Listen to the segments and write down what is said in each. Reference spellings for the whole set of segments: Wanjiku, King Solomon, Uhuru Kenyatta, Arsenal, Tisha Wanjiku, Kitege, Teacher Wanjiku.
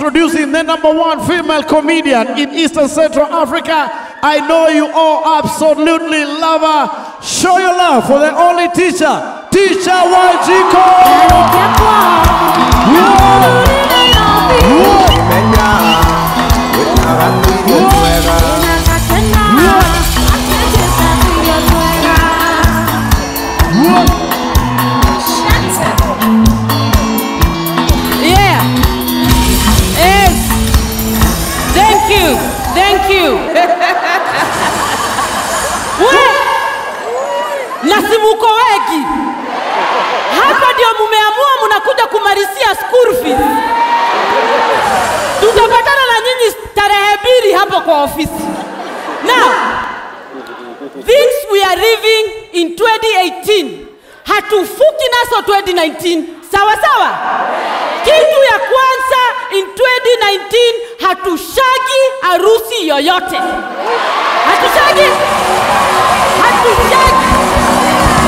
introducing the #1 female comedian in Eastern Central Africa. I know you all absolutely love her. Show your love for the only teacher, Teacher Wanjiku. Thank you. We nasimuko weki. Hapa ndio mumeamua mnakuja kumarisia school fees. Tutapatana na nyinyi tarehe 2 hapo kwa ofisi. Now, this we are living in 2018. Hatufuki naso 2019. Sawa sawa? Kitu ya kwanza in 2019 hatushagi arusi yoyote. Hatushagi. Hatushagi.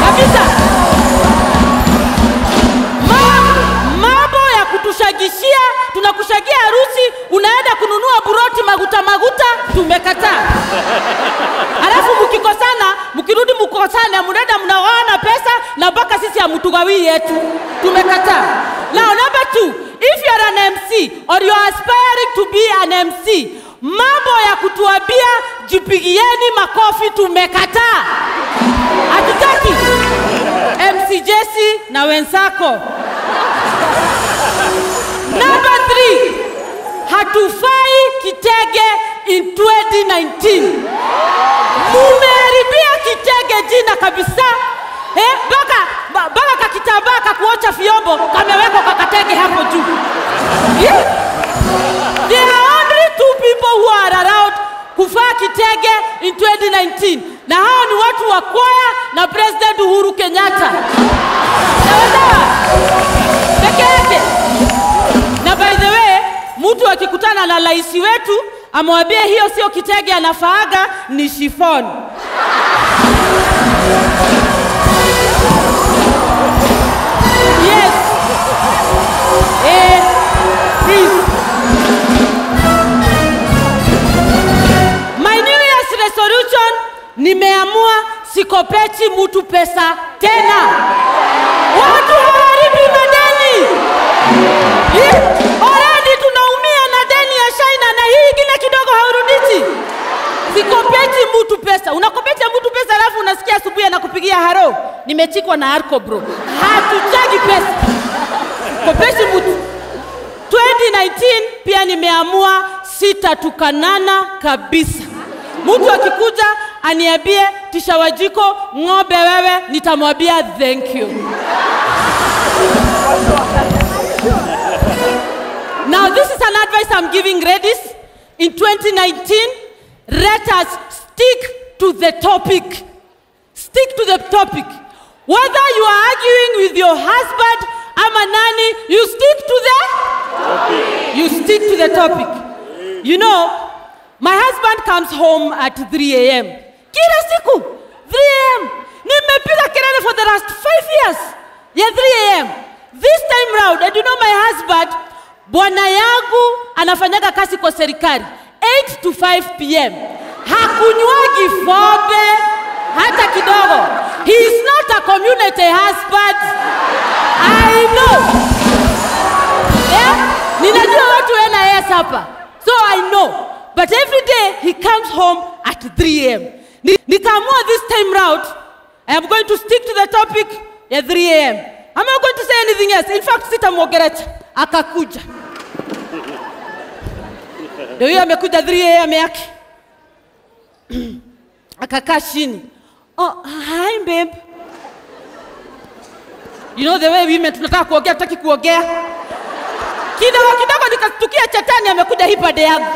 Kabisa. Mambo ya kutushagishia, tunakushagia arusi, unaenda kununua buroti maguta, tumekataa. Alafu mkikosana, mkirudi mkosana, mnaenda mnaoana pesa na mpaka sisi hamtugawi yetu. Tumekataa. Now number 2. If you're an MC or you're aspiring to be an MC, mambo ya kutuambia jipigieni makofi tumekataa. Hatutaki. MC Jesse na wenzako. Number 3. Hatufai Kitege in 2019. Mumeharibia Kitege jina kabisa. Baka kakitambaa kakuocha fiombo kameweko kakatege hapo juu. Yeah. There are only 2 people who are around kuvaa kitege in 2019. Na hao ni watu wa kwaya na President Uhuru Kenyatta. Sawasawa. Pekee. Na by the way, mtu akikutana na rais wetu amwambie hiyo sio kitege anafaaga ni chiffon. Nimeamua sikopechi mtu pesa tena. Watu hawalipi madeni. Already tunaumia na deni ya China na hii ingine kidogo haurudishi. Sikopechi mtu pesa. Unakopecha mtu pesa alafu unasikia asubuhi anakupigia haro. Nimechikwa na Arco bro. Hatuchagi pesa. Kopechi mtu. 2019 pia nimeamua sitatukanana kabisa. Mtu akikuja aniambie Teacher Wanjiku ngobe wewe nitamwambia thank you. Now this is an advice I'm giving ladies. In 2019, let us stick to the topic. Stick to the topic. Whether you are arguing with your husband ama nani, you stick to the topic. You stick to the topic. You know, my husband comes home at 3 a.m. Kila siku, 3 a.m. Nimepiga kelele for the last 5 years. Yeah, 3 a.m. This time round, and you know my husband, bwana yangu anafanyaga kazi kwa serikali, 8 to 5 p.m. Hakunywangi pombe hata kidogo. He is not a community husband. I know. Yeah? Ninajua watu wana yes hapa. So I know. But every day he comes home at 3 a.m. Nikamua this time round, I am going to stick to the topic at 3 a.m. I'm not going to say anything else. In fact, sita mwogeracha, akakuja. Ndio yeye amekuja 3 a.m. yake. Akakaa chini. Oh, hi babe. You know the way women tunataka kuongea, tutaki kuongea. Kidogo kidogo nikastukia chatani amekuja hipa de yangu.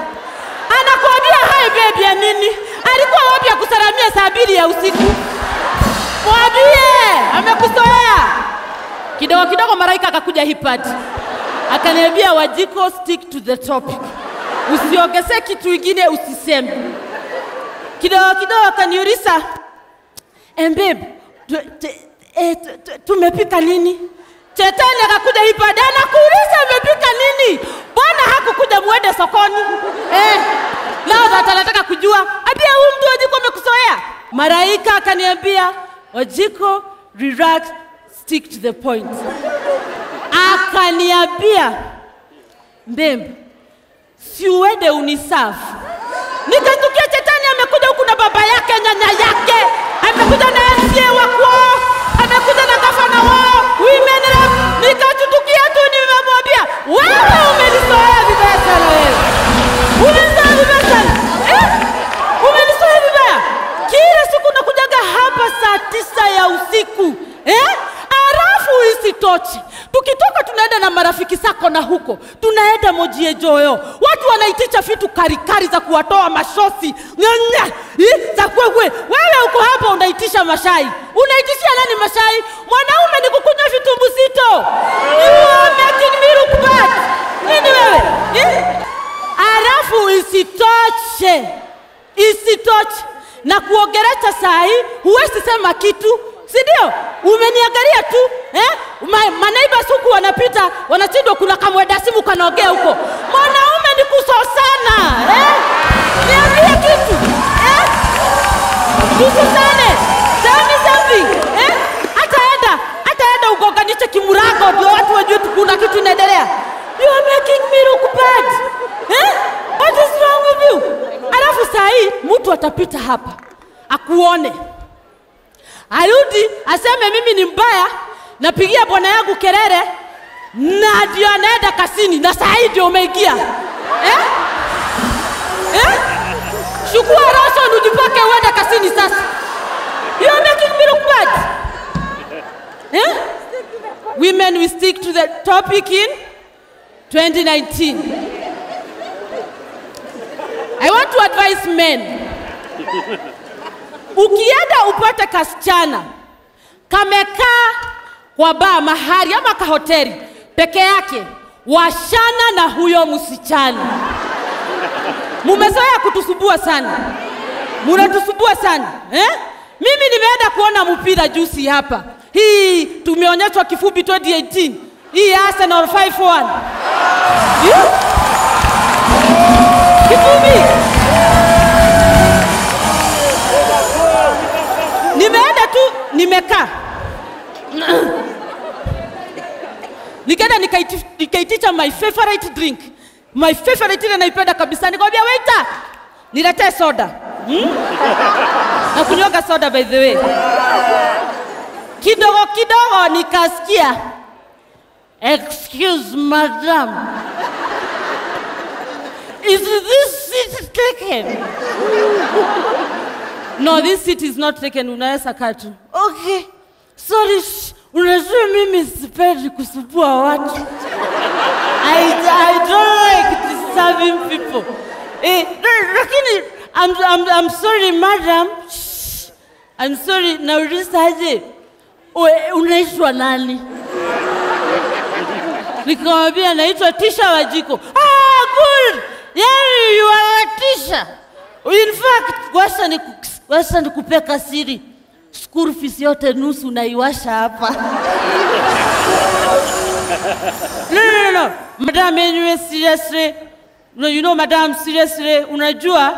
Anakuambia hi babe ya nini? Alikuwa wapi akusalamia saa 2 ya usiku? Mwambie, amekusoea. Kidogo kidogo maraika akakuja hipati. Akaniambia Wanjiku stick to the topic. Usiongeze kitu kingine usiseme. Kidogo kidogo akaniuliza, babe, tumepika nini?" Chetani akakuja hipati, anakuuliza amepika nini? Bwana hakukuja Maraika akaniambia, Wanjiku, relax, stick to the point. Akaniambia, mbembe, siwede unisafu. Nikastukia Chetani amekuja huku na baba yake, nyanya yake, amekuja na MCA wako, amekuja na gavana wao, women rep. Nikastukia tu nimemwambia, wewe umenisoea vibaya sana wewe. Umenisoea vibaya sana. Umenisoea vibaya. Kila siku nakujaga hapa saa 9 ya usiku. Alafu isitoshe. Tukitoka tunaenda na marafiki zako na huko. Tunaenda Mojie Joyo. Watu wanaitisha vitu karikari za kuwatoa mashosi. Za kwewe. Wewe uko hapa unaitisha mashai. Unaitishia nani mashai? Mwanaume ni kukunywa vitu mzito. You are making me look bad. Nini wewe? Alafu isitoshe. Isitoshe. Na kuogerecha sahi, huwezi sema kitu. Sidio, umeniangalia tu, manaiba suku wanapita, wanachindwa kuna kamwedasimu kanaogea huko. Mwanaume ni kusosana, niambie kitu, tusosane, tell me something, hata enda ugonganishe kimurago, ndio watu wajue kuna kitu inaendelea. You are making me look bad, what is wrong with you? Alafu sahi, mtu atapita hapa, akuone. Arudi, aseme mimi ni mbaya, napigia bwana yangu kelele, na ndio anaenda kasini, na saa hii ndio umeingia. Chukua roso ujipake uende kasini sasa. You are making me look bad. Women, we stick to the topic in 2019. I want to advise men. Ukienda upate kasichana, kamekaa kwa baa mahali ama kahoteli, peke yake, washana na huyo msichana. Mumezoea kutusubua sana. Munatusubua sana. Mimi nimeenda kuona mpira juzi hapa. Hii tumeonyeshwa kifupi 2018. Hii Arsenal 5-1. Kifupi. Nimeenda tu, nimekaa. Nikaenda nikaitisha my favorite drink. My favorite ile naipenda kabisa. Nikamwambia waiter, niletee soda. Na kunyonga soda by the way. Kidogo kidogo nikasikia, excuse madam, is this seat taken? No, this seat is not taken. Unaweza kaa tu. Okay. Sorry. Unajua mimi sipendi kusumbua watu. I don't like disturbing people. Lakini I'm sorry madam. Shh. I'm sorry. Nauliza aje. Unaitwa nani? Nikamwambia naitwa Tisha Wanjiku. Ah, good. Yeah, you are a Tisha. In fact, Wasa nikupeka siri, school fees yote nusu naiwasha hapa. No. Madam, anyway, seriously. No, you know, madam, seriously, unajua?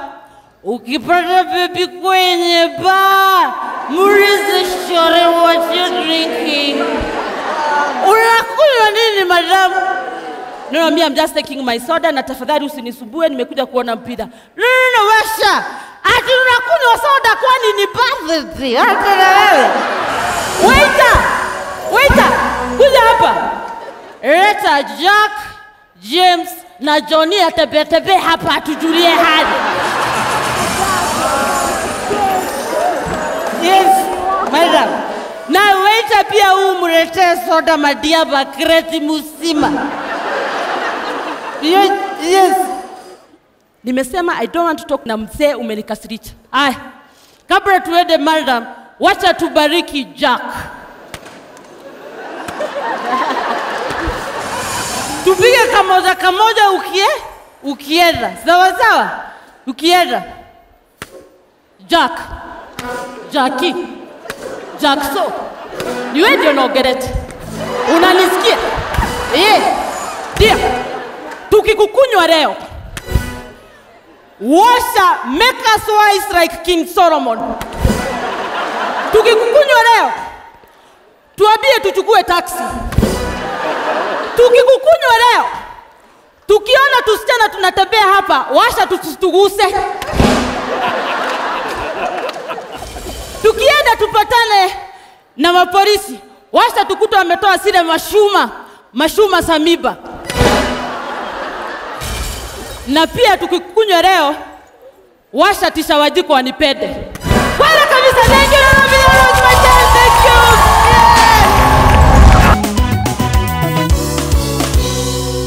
Ukipata baby kwenye bar, muulize shore what you're drinking. Unakunywa nini, madam? No, me, I'm just taking my soda, na tafadhali usinisubue, nimekuja kuona mpira. No, washa! Ati unakunywa soda kwani ni birthday. Hata na wewe. Waiter. Kuja hapa. Leta Jack, James na Johnny atebetebe hapa atujulie hali. Yes, madam. Na waiter pia umletee soda madiaba kreti musima. Yes. Nimesema I don't want to talk na mzee umenikasiricha. Ai. Kabla tuende madam, wacha tubariki Jack. Tupige kamoja ukienda. Sawa. Ukienda. Jack. Jackie. Jackso. Niwe ndio naogerete. Unanisikia? Ndio. Tukikukunywa leo. Washa, make us wise like King Solomon. Tukikukunywa leo, tuambie tuchukue taksi. Tukikukunywa leo, tukiona tusichana tunatembea hapa, washa tusituguse. Tukienda tupatane na mapolisi, washa tukuta wametoa sile mashuma samiba. Na pia tukikukunywa leo, washa tisha Wanjiku wanipende. Wala